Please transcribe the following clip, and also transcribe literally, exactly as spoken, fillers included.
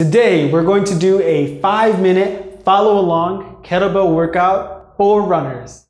Today, we're going to do a five minute follow along kettlebell workout for runners.